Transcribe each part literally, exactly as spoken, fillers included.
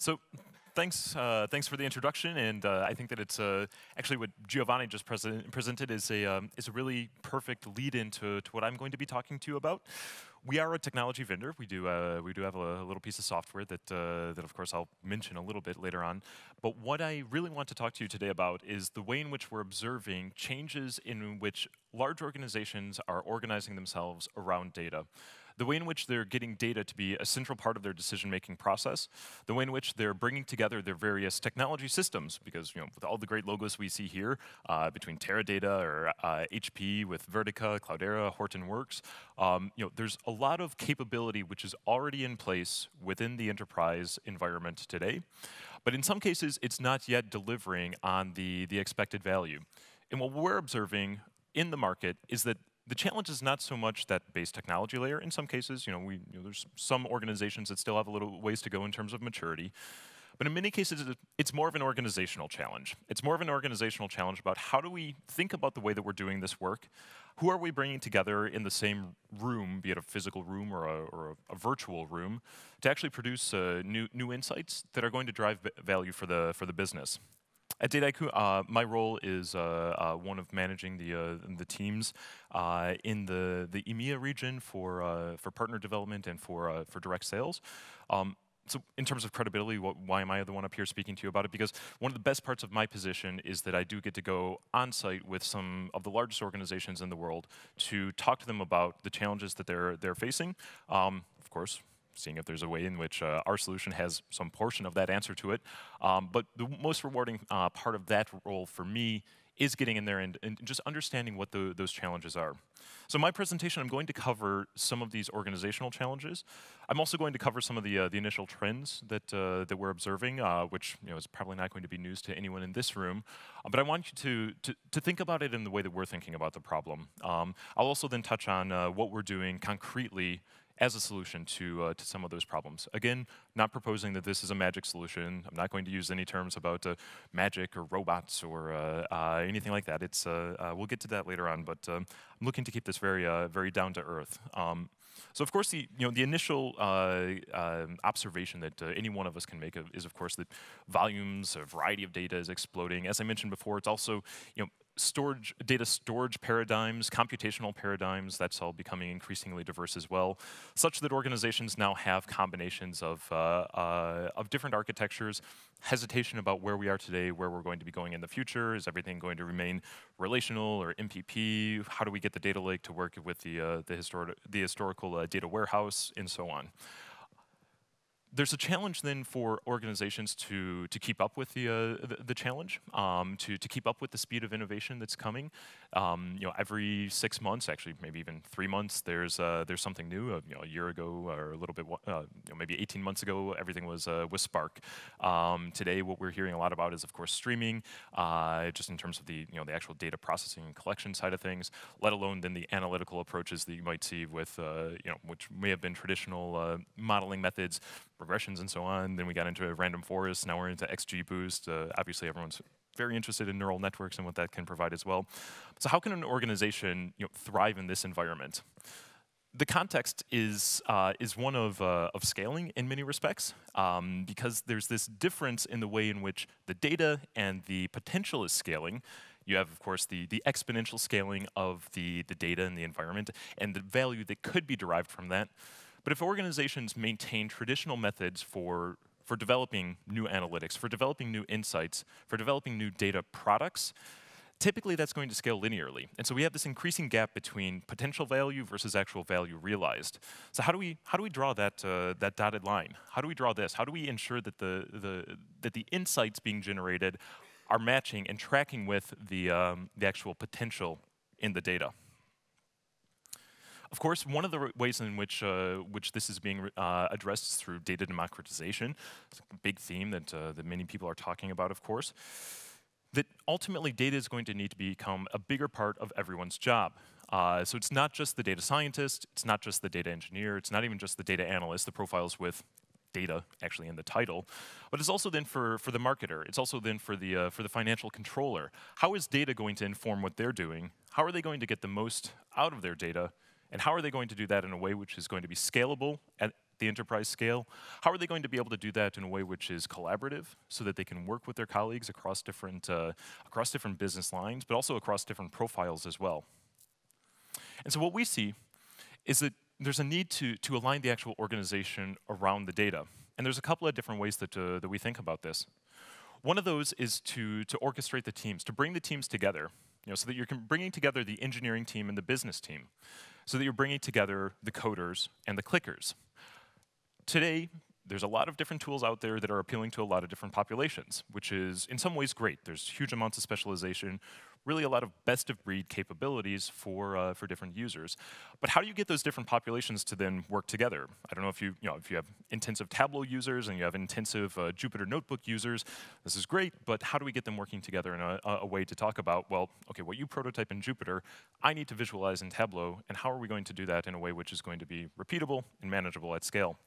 So thanks, uh, thanks for the introduction. And uh, I think that it's uh, actually what Giovanni just present, presented is a, um, is a really perfect lead into to what I'm going to be talking to you about. We are a technology vendor. We do uh, we do have a, a little piece of software that uh, that of course I'll mention a little bit later on. But what I really want to talk to you today about is the way in which we're observing changes in which large organizations are organizing themselves around data, the way in which they're getting data to be a central part of their decision-making process, the way in which they're bringing together their various technology systems, because you know, with all the great logos we see here, uh, between Teradata or uh, H P with Vertica, Cloudera, Hortonworks, um, you know, there's a lot of capability which is already in place within the enterprise environment today. But in some cases, it's not yet delivering on the, the expected value. And what we're observing in the market is that the challenge is not so much that base technology layer. In some cases, you know, we, you know, there's some organizations that still have a little ways to go in terms of maturity. But in many cases, it's more of an organizational challenge. It's more of an organizational challenge about how do we think about the way that we're doing this work? Who are we bringing together in the same room, be it a physical room or a, or a, a virtual room, to actually produce uh, new, new insights that are going to drive value for the, for the business? At Dataiku, uh, my role is uh, uh, one of managing the uh, the teams uh, in the the EMEA region for uh, for partner development and for uh, for direct sales. Um, so, in terms of credibility, what, why am I the one up here speaking to you about it? Because one of the best parts of my position is that I do get to go on site with some of the largest organizations in the world to talk to them about the challenges that they're they're facing. Um, of course, seeing if there's a way in which uh, our solution has some portion of that answer to it. Um, but the most rewarding uh, part of that role for me is getting in there and, and just understanding what the, those challenges are. So in my presentation, I'm going to cover some of these organizational challenges. I'm also going to cover some of the, uh, the initial trends that, uh, that we're observing, uh, which you know, is probably not going to be news to anyone in this room. Uh, but I want you to, to, to think about it in the way that we're thinking about the problem. Um, I'll also then touch on uh, what we're doing concretely as a solution to, uh, to some of those problems. Again, not proposing that this is a magic solution. I'm not going to use any terms about uh, magic or robots or uh, uh, anything like that. It's, uh, uh, we'll get to that later on, but um, I'm looking to keep this very, uh, very down to earth. Um, so of course, the, you know, the initial uh, uh, observation that uh, any one of us can make of, is of course that volumes, a variety of data is exploding. As I mentioned before, it's also, you know, storage, data storage paradigms, computational paradigms, that's all becoming increasingly diverse as well, such that organizations now have combinations of, uh, uh, of different architectures, hesitation about where we are today, where we're going to be going in the future. Is everything going to remain relational or M P P? How do we get the data lake to work with the, uh, the, histori the historical uh, data warehouse, and so on? There's a challenge then for organizations to, to keep up with the, uh, the, the challenge, um, to, to keep up with the speed of innovation that's coming. Um, you know, every six months, actually maybe even three months, there's, uh, there's something new. Uh, you know, a year ago or a little bit, uh, you know, maybe eighteen months ago, everything was uh, with Spark. Um, today, what we're hearing a lot about is, of course, streaming, uh, just in terms of the, you know, the actual data processing and collection side of things, let alone then the analytical approaches that you might see with, uh, you know, which may have been traditional uh, modeling methods, regressions and so on. Then we got into a random forest. Now we're into X G Boost. Uh, obviously, everyone's very interested in neural networks and what that can provide as well. So how can an organization, you know, thrive in this environment? The context is, uh, is one of, uh, of scaling in many respects, um, because there's this difference in the way in which the data and the potential is scaling. You have, of course, the, the exponential scaling of the, the data and the environment and the value that could be derived from that. But if organizations maintain traditional methods for, for developing new analytics, for developing new insights, for developing new data products, typically that's going to scale linearly. And so we have this increasing gap between potential value versus actual value realized. So how do we, how do we draw that, uh, that dotted line? How do we draw this? How do we ensure that the, the, that the insights being generated are matching and tracking with the, um, the actual potential in the data? Of course, one of the ways in which uh, which this is being uh, addressed is through data democratization. It's a big theme that uh, that many people are talking about, of course. That ultimately, data is going to need to become a bigger part of everyone's job. Uh, so it's not just the data scientist, it's not just the data engineer, it's not even just the data analyst, the profiles with data actually in the title, but it's also then for, for the marketer. It's also then for the, uh, for the financial controller. How is data going to inform what they're doing? How are they going to get the most out of their data? And how are they going to do that in a way which is going to be scalable and, the enterprise scale, how are they going to be able to do that in a way which is collaborative so that they can work with their colleagues across different, uh, across different business lines, but also across different profiles as well? And so what we see is that there's a need to, to align the actual organization around the data. And there's a couple of different ways that, uh, that we think about this. One of those is to, to orchestrate the teams, to bring the teams together, you know, so that you're bringing together the engineering team and the business team, so that you're bringing together the coders and the clickers. Today, there's a lot of different tools out there that are appealing to a lot of different populations, which is in some ways great. There's huge amounts of specialization, really a lot of best-of-breed capabilities for, uh, for different users. But how do you get those different populations to then work together? I don't know if you, you know, if you have intensive Tableau users and you have intensive uh, Jupyter Notebook users, this is great, but how do we get them working together in a, a way to talk about, well, okay, what you prototype in Jupyter, I need to visualize in Tableau, and how are we going to do that in a way which is going to be repeatable and manageable at scale?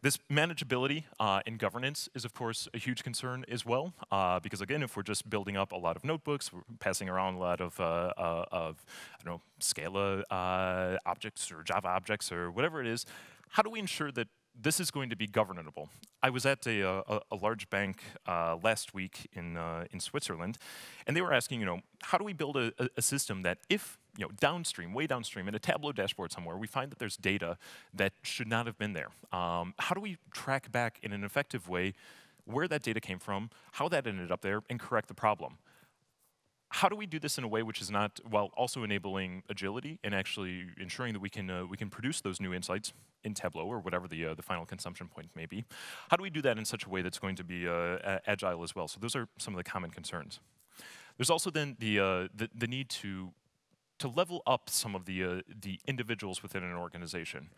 This manageability uh, and governance is, of course, a huge concern as well, uh, because again, if we're just building up a lot of notebooks, we're passing around a lot of, uh, uh, of I don't know, Scala uh, objects or Java objects or whatever it is. How do we ensure that this is going to be governable? I was at a, a, a large bank uh, last week in uh, in Switzerland, and they were asking, you know, how do we build a, a system that if you know, downstream, way downstream, in a Tableau dashboard somewhere, we find that there's data that should not have been there. Um, how do we track back in an effective way where that data came from, how that ended up there, and correct the problem? How do we do this in a way which is not, while also enabling agility and actually ensuring that we can uh, we can produce those new insights in Tableau or whatever the uh, the final consumption point may be? How do we do that in such a way that's going to be uh, agile as well? So those are some of the common concerns. There's also then the uh, the, the need to to level up some of the, uh, the individuals within an organization.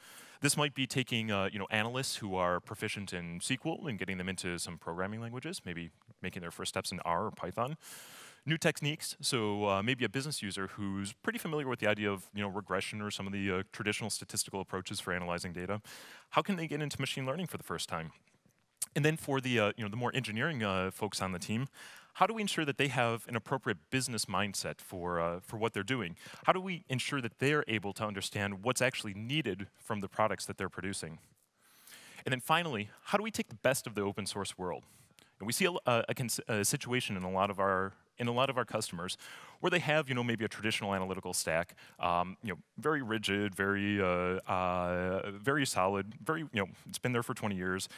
This might be taking uh, you know, analysts who are proficient in S Q L and getting them into some programming languages, maybe making their first steps in R or Python. New techniques, so uh, maybe a business user who's pretty familiar with the idea of you know, regression or some of the uh, traditional statistical approaches for analyzing data. How can they get into machine learning for the first time? And then for the, uh, you know, the more engineering uh, folks on the team, how do we ensure that they have an appropriate business mindset for, uh, for what they're doing? How do we ensure that they're able to understand what's actually needed from the products that they're producing? And then finally, how do we take the best of the open source world? And we see a, a, a situation in a lot of our in a lot of our customers, where they have, you know, maybe a traditional analytical stack, um, you know, very rigid, very, uh, uh, very solid, very, you know, it's been there for twenty years.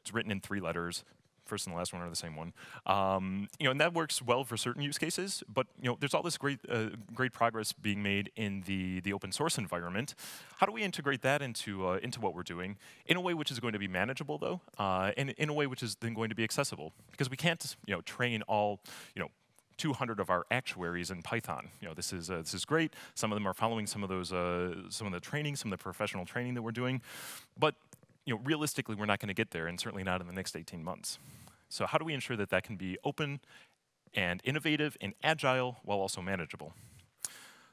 It's written in three letters. First and the last one are the same one. Um, you know, and that works well for certain use cases, but you know, there's all this great, uh, great progress being made in the, the open source environment. How do we integrate that into, uh, into what we're doing in a way which is going to be manageable, though, uh, and in a way which is then going to be accessible? Because we can't, you know, train all, you know, two hundred of our actuaries in Python. You know, this is uh, this is great. Some of them are following some of those, uh, some of the training, some of the professional training that we're doing, but you know, realistically, we're not going to get there, and certainly not in the next eighteen months. So how do we ensure that that can be open and innovative and agile while also manageable?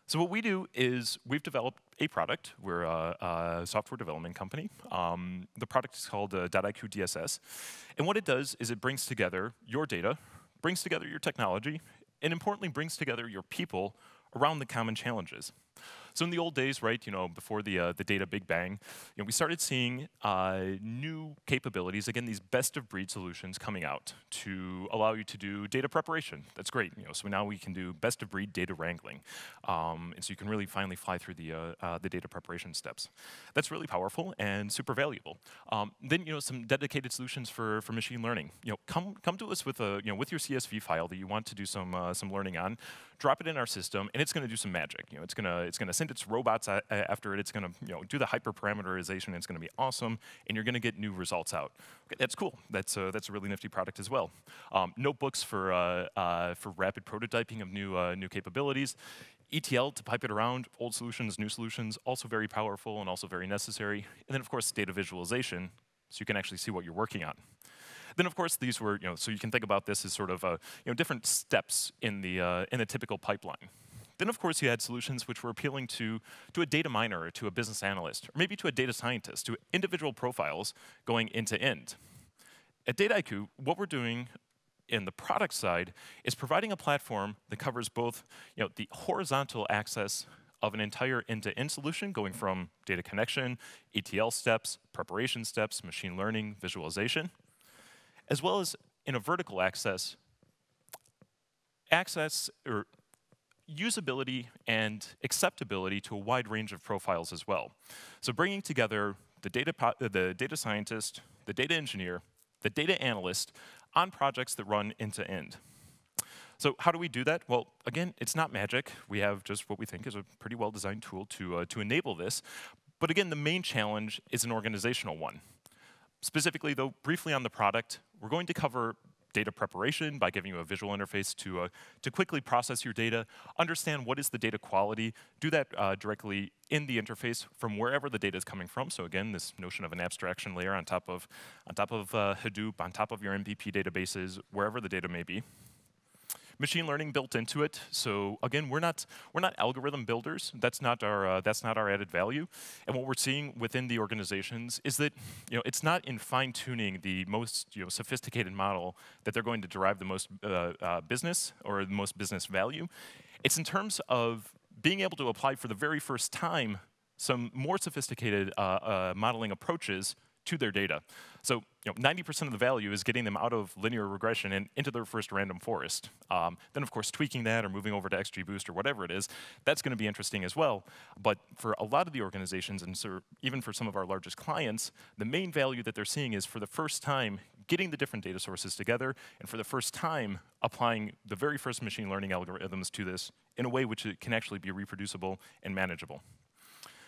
So what we do is we've developed a product. We're a, a software development company. Um, the product is called uh, Dataiku D S S. And what it does is it brings together your data, brings together your technology, and importantly, brings together your people around the common challenges. So in the old days, right, you know, before the uh, the data Big Bang, you know, we started seeing uh, new capabilities. Again, these best-of-breed solutions coming out to allow you to do data preparation. That's great, you know. So now we can do best-of-breed data wrangling, um, and so you can really finally fly through the uh, uh, the data preparation steps. That's really powerful and super valuable. Um, then you know, some dedicated solutions for for machine learning. You know, come come to us with a you know with your C S V file that you want to do some uh, some learning on. Drop it in our system, and it's going to do some magic. You know, it's gonna it's gonna send its robots after it. It's going to you know, do the hyperparameterization. It's going to be awesome, and you're going to get new results out. Okay, that's cool. That's a, that's a really nifty product as well. Um, notebooks for uh, uh, for rapid prototyping of new uh, new capabilities. E T L to pipe it around, old solutions, new solutions, also very powerful and also very necessary. And then of course data visualization, so you can actually see what you're working on. Then, of course, these were you know, so you can think about this as sort of a, you know, different steps in the uh, in a typical pipeline. Then, of course, you had solutions which were appealing to, to a data miner or to a business analyst, or maybe to a data scientist, to individual profiles going end to end. At Dataiku, what we're doing in the product side is providing a platform that covers both you know, the horizontal access of an entire end-to-end solution going from data connection, E T L steps, preparation steps, machine learning, visualization, as well as in a vertical access, access or usability and acceptability to a wide range of profiles as well. So bringing together the data, the data scientist, the data engineer, the data analyst on projects that run end-to-end. So how do we do that? Well, again, it's not magic. We have just what we think is a pretty well-designed tool to, uh, to enable this. But again, the main challenge is an organizational one. Specifically, though, briefly on the product, we're going to cover data preparation by giving you a visual interface to, uh, to quickly process your data, understand what is the data quality, do that uh, directly in the interface from wherever the data is coming from. So again, this notion of an abstraction layer on top of, on top of uh, Hadoop, on top of your M P P databases, wherever the data may be. Machine learning built into it. So again, we're not we're not algorithm builders. That's not our uh, that's not our added value. And what we're seeing within the organizations is that you know it's not in fine tuning the most you know sophisticated model that they're going to derive the most uh, uh, business or the most business value. It's in terms of being able to apply for the very first time some more sophisticated uh, uh, modeling approaches to their data. So you know, ninety percent of the value is getting them out of linear regression and into their first random forest. Um, then, of course, tweaking that or moving over to XGBoost or whatever it is, that's going to be interesting as well. But for a lot of the organizations, and so even for some of our largest clients, the main value that they're seeing is for the first time getting the different data sources together and for the first time applying the very first machine learning algorithms to this in a way which it can actually be reproducible and manageable.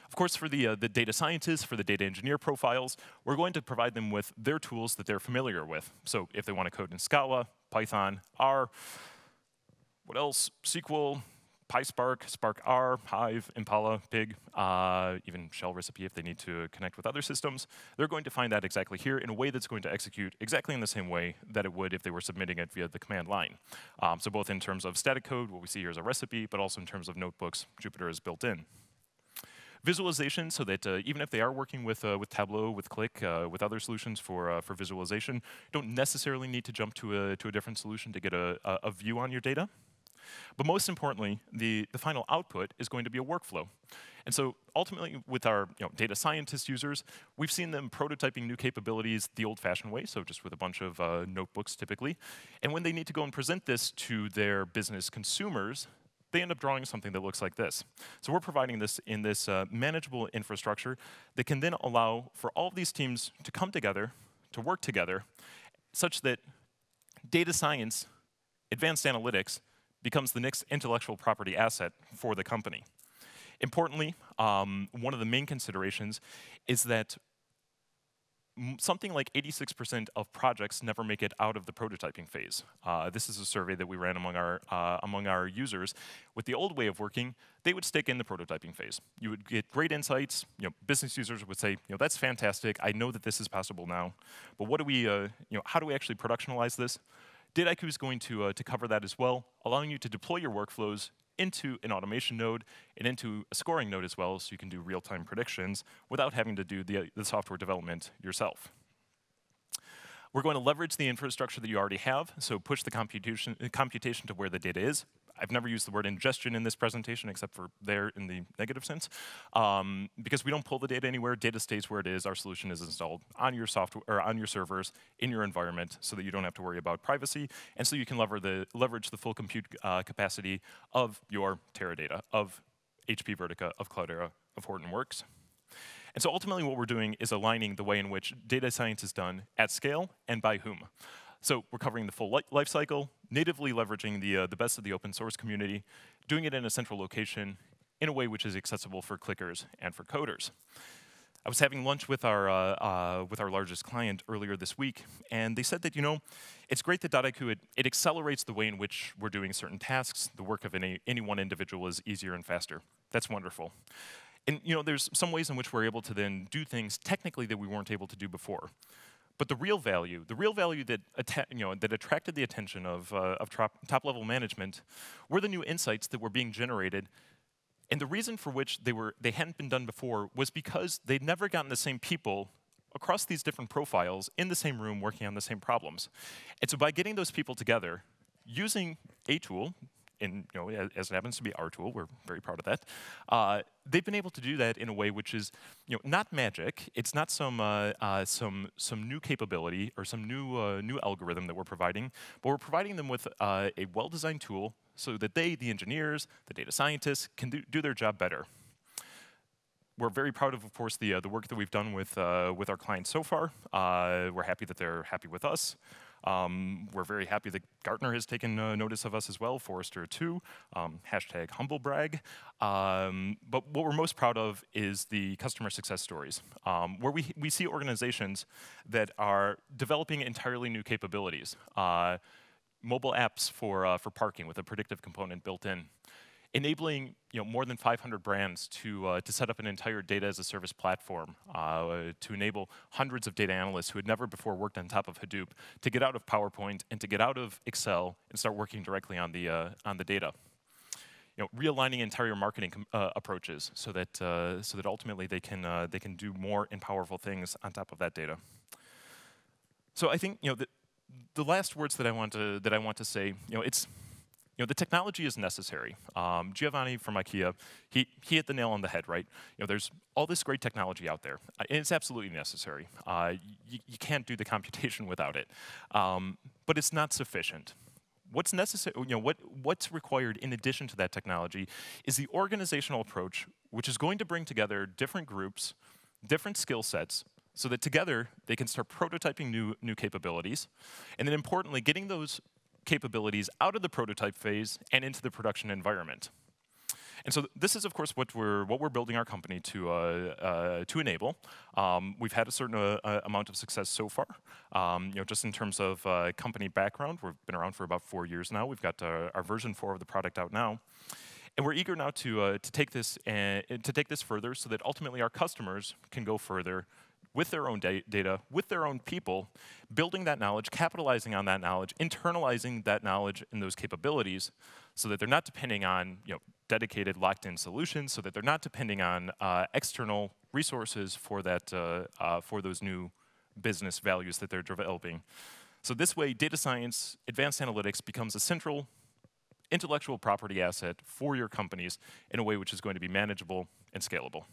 Of course, for the, uh, the data scientists, for the data engineer profiles, we're going to provide them with their tools that they're familiar with. So if they want to code in Scala, Python, R, what else? S Q L, PySpark, Spark R, Hive, Impala, Pig, uh, even shell recipe if they need to connect with other systems, they're going to find that exactly here in a way that's going to execute exactly in the same way that it would if they were submitting it via the command line. Um, so both in terms of static code, what we see here is a recipe, but also in terms of notebooks, Jupyter is built in. Visualization, so that uh, even if they are working with uh, with Tableau, with Qlik, uh, with other solutions for uh, for visualization, you don't necessarily need to jump to a to a different solution to get a a view on your data. But most importantly, the the final output is going to be a workflow. And so ultimately, with our you know, data scientist users, we've seen them prototyping new capabilities the old-fashioned way, so just with a bunch of uh, notebooks typically. And when they need to go and present this to their business consumers, they end up drawing something that looks like this. So we're providing this in this uh, manageable infrastructure that can then allow for all of these teams to come together, to work together, such that data science, advanced analytics, becomes the next intellectual property asset for the company. Importantly, um, one of the main considerations is that something like eighty-six percent of projects never make it out of the prototyping phase. Uh, this is a survey that we ran among our, uh, among our users. With the old way of working, they would stick in the prototyping phase. You would get great insights. You know, business users would say, you know, that's fantastic. I know that this is possible now. But what do we, uh, you know, how do we actually productionalize this? Dataiku is going to, uh, to cover that as well, allowing you to deploy your workflows into an automation node and into a scoring node as well, so you can do real-time predictions without having to do the, the software development yourself. We're going to leverage the infrastructure that you already have, so push the computation, uh, computation to where the data is. I've never used the word ingestion in this presentation, except for there in the negative sense, um, because we don't pull the data anywhere. Data stays where it is. Our solution is installed on your software or on your servers in your environment, so that you don't have to worry about privacy, and so you can lever the, leverage the full compute uh, capacity of your Teradata, of H P Vertica, of Cloudera, of Hortonworks. And so ultimately, what we're doing is aligning the way in which data science is done at scale and by whom. So we're covering the full life cycle, natively leveraging the, uh, the best of the open source community, doing it in a central location in a way which is accessible for clickers and for coders. I was having lunch with our, uh, uh, with our largest client earlier this week, and they said that, you know, it's great that Dataiku, it, it accelerates the way in which we're doing certain tasks. The work of any, any one individual is easier and faster. That's wonderful. And, you know, there's some ways in which we're able to then do things technically that we weren't able to do before. But the real value, the real value that you know that attracted the attention of uh, of top level management, were the new insights that were being generated, and the reason for which they were they hadn't been done before was because they'd never gotten the same people across these different profiles in the same room working on the same problems, and so by getting those people together, using a tool, and you know, as, as it happens to be our tool, we're very proud of that. Uh, they've been able to do that in a way which is, you know, not magic. It's not some uh, uh, some some new capability or some new uh, new algorithm that we're providing, but we're providing them with uh, a well-designed tool so that they, the engineers, the data scientists, can do, do their job better. We're very proud of, of course, the uh, the work that we've done with uh, with our clients so far. Uh, we're happy that they're happy with us. Um, we're very happy that Gartner has taken uh, notice of us as well, Forrester too, um, hashtag humblebrag. Um, but what we're most proud of is the customer success stories, um, where we, we see organizations that are developing entirely new capabilities. Uh, mobile apps for, uh, for parking with a predictive component built in. Enabling, you know, more than five hundred brands to uh, to set up an entire data as a service platform uh, to enable hundreds of data analysts who had never before worked on top of Hadoop to get out of PowerPoint and to get out of Excel and start working directly on the uh, on the data. You know, realigning entire marketing com uh, approaches so that uh, so that ultimately they can uh, they can do more and powerful things on top of that data. So I think, you know, the the last words that I want to that I want to say, you know, it's. You know, the technology is necessary. Um, Giovanni from IKEA, he, he hit the nail on the head, right? You know, there's all this great technology out there, and it's absolutely necessary. Uh, you, you can't do the computation without it. Um, but it's not sufficient. What's necessary, you know, what, what's required in addition to that technology is the organizational approach, which is going to bring together different groups, different skill sets, so that together they can start prototyping new, new capabilities, and then importantly, getting those capabilities out of the prototype phase and into the production environment. And so th this is, of course, what we're what we're building our company to uh, uh, to enable. Um, we've had a certain uh, amount of success so far. Um, you know, just in terms of uh, company background, we've been around for about four years now. We've got uh, our version four of the product out now, and we're eager now to uh, to take this uh, to take this further, so that ultimately our customers can go further with their own da data, with their own people, building that knowledge, capitalizing on that knowledge, internalizing that knowledge and those capabilities, so that they're not depending on, you know, dedicated, locked-in solutions, so that they're not depending on uh, external resources for that uh, uh, for those new business values that they're developing. So this way, data science, advanced analytics becomes a central intellectual property asset for your companies in a way which is going to be manageable and scalable.